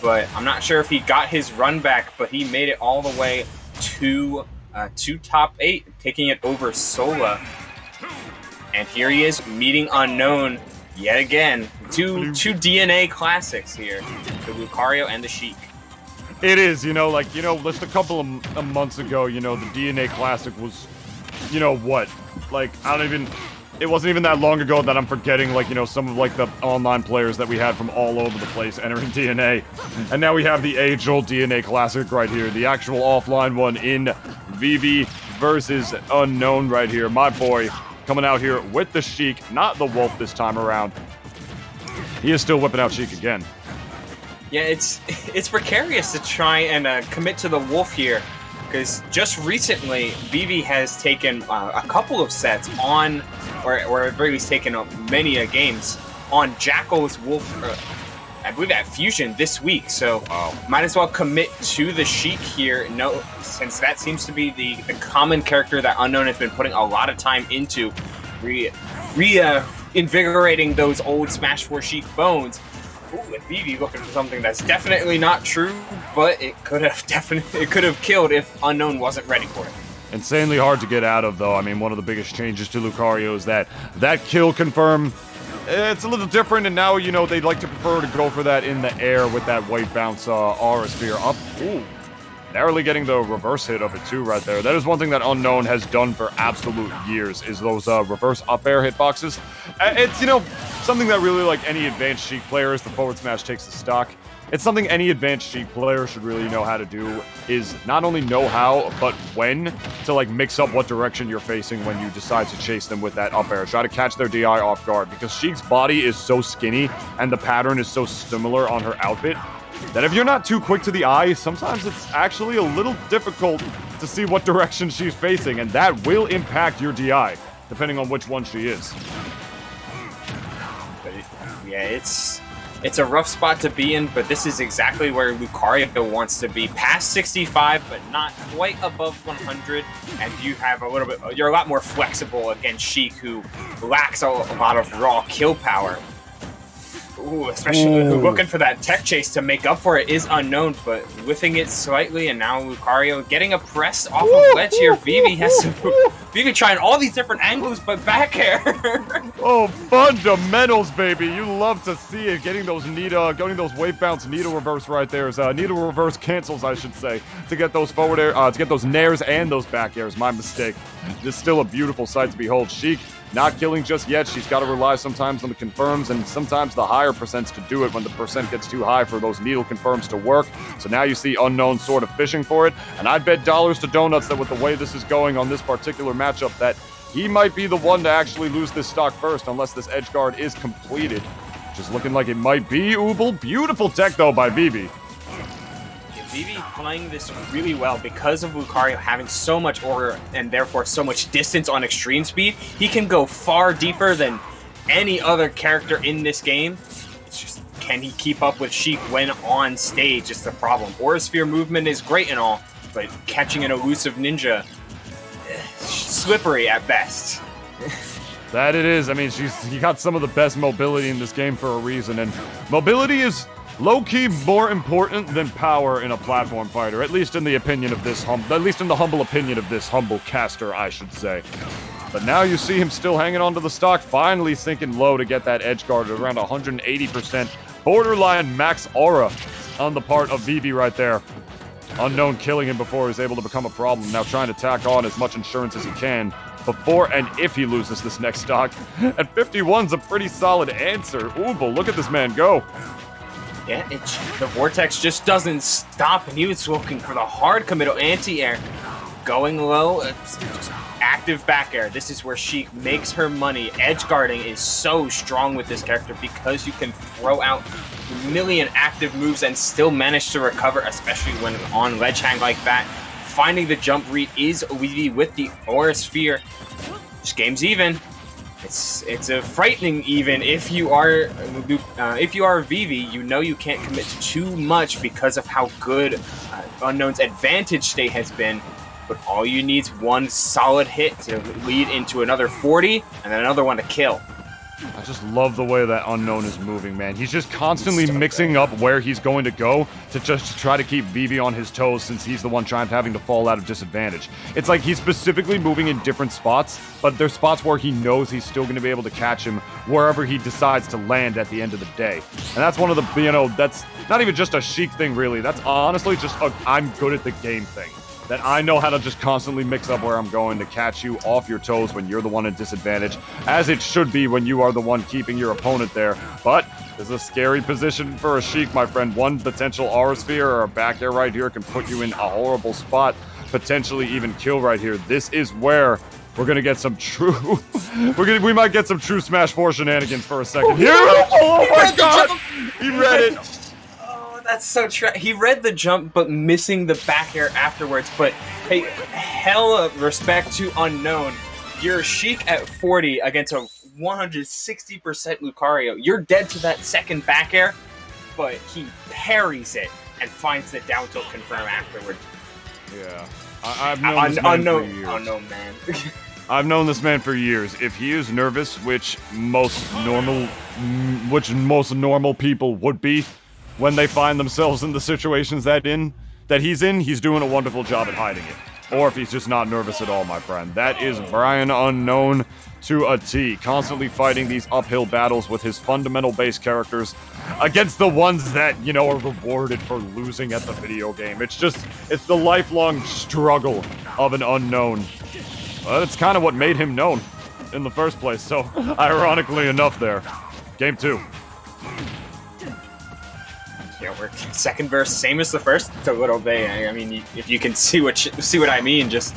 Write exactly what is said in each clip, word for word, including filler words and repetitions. but I'm not sure if he got his run back, but he made it all the way to, uh, to top eight, taking it over Sola. And here he is meeting Unknown yet again. Two, two D N A classics here, the Lucario and the Sheik. It is, you know, like, you know, just a couple of months ago, you know, the D N A classic was, you know what, like, I don't even... It wasn't even that long ago that I'm forgetting, like, you know, some of, like, the online players that we had from all over the place entering D N A. And now we have the age-old D N A Classic right here. The actual offline one in Vivi versus Unknown right here. My boy coming out here with the Sheik, not the Wolf this time around. He is still whipping out Sheik again. Yeah, it's, it's precarious to try and uh, commit to the Wolf here. Because just recently, Vivi has taken uh, a couple of sets on, or, or at very least taken up many uh, games on Jackal's Wolf, uh, I believe at Fusion this week. So wow. Might as well commit to the Sheik here, no, since that seems to be the, the common character that Unknown has been putting a lot of time into, re, re uh, invigorating those old Smash four Sheik bones. Ooh, and Vivi looking for something that's definitely not true, but it could have definitely it could have killed if Unknown wasn't ready for it. Insanely hard to get out of, though. I mean, one of the biggest changes to Lucario is that that kill confirm. It's a little different, and now you know they'd like to prefer to go for that in the air with that white bounce uh, Aura Sphere up. Ooh, narrowly getting the reverse hit of it too right there. That is one thing that Unknown has done for absolute years is those uh, reverse up air hitboxes. It's you know. Something that really, like, any advanced Sheik player is the forward smash takes the stock. It's something any advanced Sheik player should really know how to do is not only know how, but when to, like, mix up what direction you're facing when you decide to chase them with that up air. Try to catch their D I off guard because Sheik's body is so skinny and the pattern is so similar on her outfit that if you're not too quick to the eye, sometimes it's actually a little difficult to see what direction she's facing, and that will impact your D I, depending on which one she is. Yeah, it's it's a rough spot to be in, but this is exactly where Lucario wants to be. Past sixty-five, but not quite above one hundred, and you have a little bit, you're a lot more flexible against Sheik, who lacks a, a lot of raw kill power. Ooh, especially Ooh. looking for that tech chase to make up for it is Unknown, but whiffing it slightly, and now Lucario getting a press off of ledge here. Vivi has some, Vivi trying all these different angles, but back air. Oh, fundamentals, baby! You love to see it. Getting those needle, getting those wave bounce needle reverse right there is uh, needle reverse cancels, I should say, to get those forward air, uh, to get those nairs and those back airs. My mistake. This is still a beautiful sight to behold. Sheik. Not killing just yet. She's got to rely sometimes on the confirms and sometimes the higher percents to do it when the percent gets too high for those needle confirms to work. So now you see Unknown sort of fishing for it. And I bet dollars to donuts that with the way this is going on this particular matchup that he might be the one to actually lose this stock first unless this edge guard is completed. Just looking like it might be. Ubel. Beautiful tech though by Vivi. Vivi playing this really well because of Lucario having so much aura and therefore so much distance on extreme speed. He can go far deeper than any other character in this game. It's just, can he keep up with Sheik when on stage is the problem. Aura Sphere movement is great and all, but catching an elusive ninja, slippery at best. That it is. I mean, she's he got some of the best mobility in this game for a reason, and mobility is low-key more important than power in a platform fighter, at least in the opinion of this hum- at least in the humble opinion of this humble caster, I should say. But now you see him still hanging onto the stock, finally sinking low to get that edge guard at around one hundred eighty percent. Borderline max aura on the part of Vivi right there. Unknown killing him before he's able to become a problem. Now trying to tack on as much insurance as he can before and if he loses this next stock. At fifty-one's a pretty solid answer. Ooh, but look at this man go. Yeah, it's, the Vortex just doesn't stop, and he was looking for the hard committal anti-air. Going low, it's just active back air. This is where Sheik makes her money. Edge guarding is so strong with this character because you can throw out a million active moves and still manage to recover, especially when on ledge hang like that. Finding the jump read is Vivi with the Aura Sphere. This game's even. It's it's a frightening even if you are uh, if you are Vivi, you know you can't commit too much because of how good uh, Unknown's advantage state has been. But all you need is one solid hit to lead into another forty and then another one to kill. I just love the way that Unknown is moving, man. He's just constantly mixing up where he's going to go to just try to keep Vivi on his toes, since he's the one trying having to fall out of disadvantage. It's like he's specifically moving in different spots, but there's spots where he knows he's still going to be able to catch him wherever he decides to land at the end of the day. And that's one of the, you know, that's not even just a Sheik thing, really. That's honestly just a I'm good at the game thing. That I know how to just constantly mix up where I'm going to catch you off your toes when you're the one at disadvantage, as it should be when you are the one keeping your opponent there. But this is a scary position for a Sheik, my friend. One potential Aura Sphere or a back air right here can put you in a horrible spot, potentially even kill right here. This is where we're gonna get some true. we're gonna we might get some true Smash four shenanigans for a second. Oh, here! Oh he my God! He read it. That's so tra- he read the jump, but missing the back air afterwards. But hey, hella respect to Unknown. You're Sheik at forty against a one hundred sixty percent Lucario. You're dead to that second back air, but he parries it and finds the down tilt confirm afterwards. Yeah, I I've known I this man unknown, for years. Unknown man. I've known this man for years. If he is nervous, which most normal, which most normal people would be, when they find themselves in the situations that in that he's in, he's doing a wonderful job at hiding it. Or if he's just not nervous at all, my friend. That is Brian Unknown to a T, constantly fighting these uphill battles with his fundamental base characters against the ones that, you know, are rewarded for losing at the video game. It's just, it's the lifelong struggle of an unknown. Well, that's kind of what made him known in the first place, so ironically enough there. Game two. Yeah, we're second verse, same as the first. It's a little bit. I mean, if you can see what see what I mean, just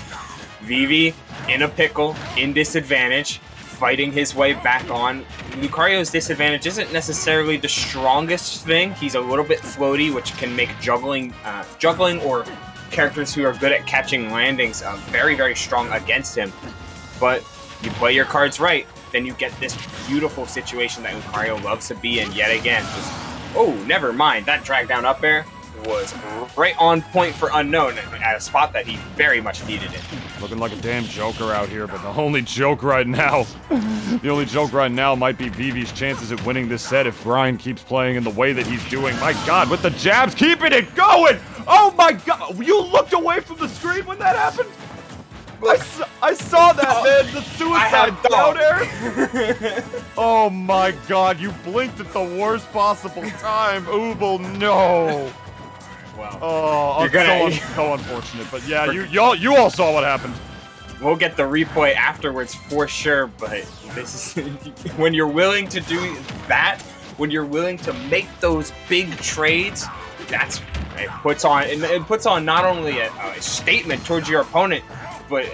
Vivi in a pickle, in disadvantage, fighting his way back on. Lucario's disadvantage isn't necessarily the strongest thing. He's a little bit floaty, which can make juggling, uh, juggling, or characters who are good at catching landings uh, very, very strong against him. But you play your cards right, then you get this beautiful situation that Lucario loves to be in yet again. Just, oh, never mind. That drag down up air was right on point for Unknown at a spot that he very much needed it. Looking like a damn joker out here, but the only joke right now, the only joke right now might be Vivi's chances at winning this set if Brian keeps playing in the way that he's doing. My God, with the jabs, keeping it going. Oh my God, you looked away from the screen when that happened? I saw, I saw that, man. The suicide down air. Oh my God! You blinked at the worst possible time. Ooble, no. Well, oh, you're gonna, so, so unfortunate. But yeah, you y'all you all saw what happened. We'll get the replay afterwards for sure. But this is when you're willing to do that. When you're willing to make those big trades, that's it puts on it puts on not only a, a statement towards your opponent, but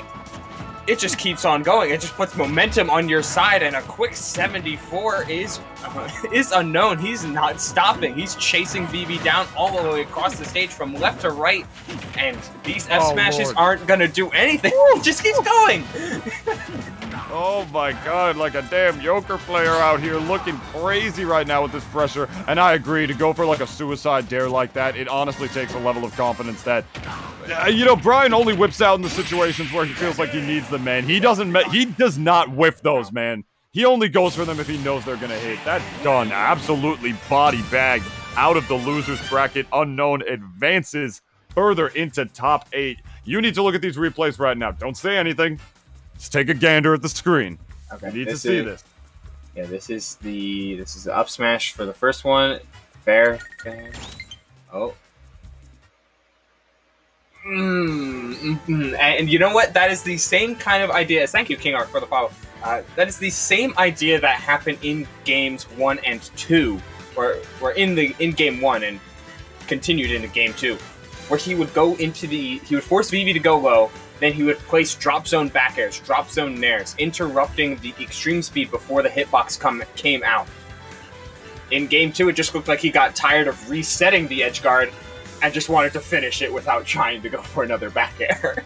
it just keeps on going. It just puts momentum on your side, and a quick seventy-four is uh, is Unknown. He's not stopping. He's chasing Vivi down all the way across the stage from left to right, and these F smashes oh, aren't gonna do anything. It just keeps going. Oh my God, like a damn Joker player out here looking crazy right now with this pressure. And I agree, to go for like a suicide dare like that, it honestly takes a level of confidence that, uh, you know, Brian only whips out in the situations where he feels like he needs them, man. He doesn't, he does not whip those, man. He only goes for them if he knows they're going to hit. That's done. Absolutely body bagged out of the loser's bracket. Unknown advances further into top eight. You need to look at these replays right now. Don't say anything. Let's take a gander at the screen. Okay, you need to see is, this. Yeah, this is the this is the up smash for the first one. Fair. fair. Oh. Mm, mm, mm. And you know what? That is the same kind of idea. Thank you, King Ark, for the follow. Uh, that is the same idea that happened in games one and two, or or in the in game one and continued into game two, where he would go into the he would force Vivi to go low. Then he would place drop zone back airs, drop zone nairs, interrupting the extreme speed before the hitbox come, came out. In game two, it just looked like he got tired of resetting the edge guard and just wanted to finish it without trying to go for another back air.